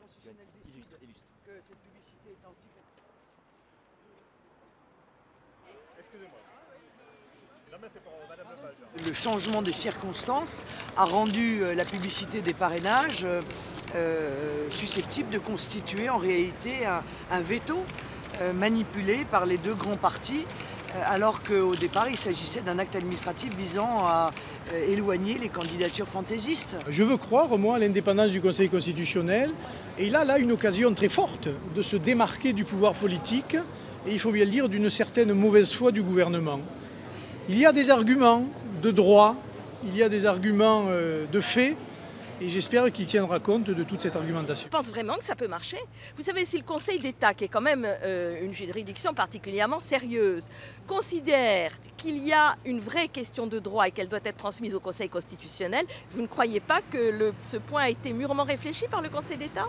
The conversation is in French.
constitutionnel décide que cette publicité est anti-compétitive. Excusez-moi. Non, mais c'est pour Madame Lepage. Le changement des circonstances a rendu la publicité des parrainages susceptible de constituer en réalité un veto manipulé par les deux grands partis, alors qu'au départ il s'agissait d'un acte administratif visant à éloigner les candidatures fantaisistes. Je veux croire, moi, à l'indépendance du Conseil constitutionnel, et il a là une occasion très forte de se démarquer du pouvoir politique, et il faut bien le dire, d'une certaine mauvaise foi du gouvernement. Il y a des arguments de droit, il y a des arguments de fait, et j'espère qu'il tiendra compte de toute cette argumentation. Je pense vraiment que ça peut marcher. Vous savez, si le Conseil d'État, qui est quand même une juridiction particulièrement sérieuse, considère qu'il y a une vraie question de droit et qu'elle doit être transmise au Conseil constitutionnel, vous ne croyez pas que ce point a été mûrement réfléchi par le Conseil d'État ?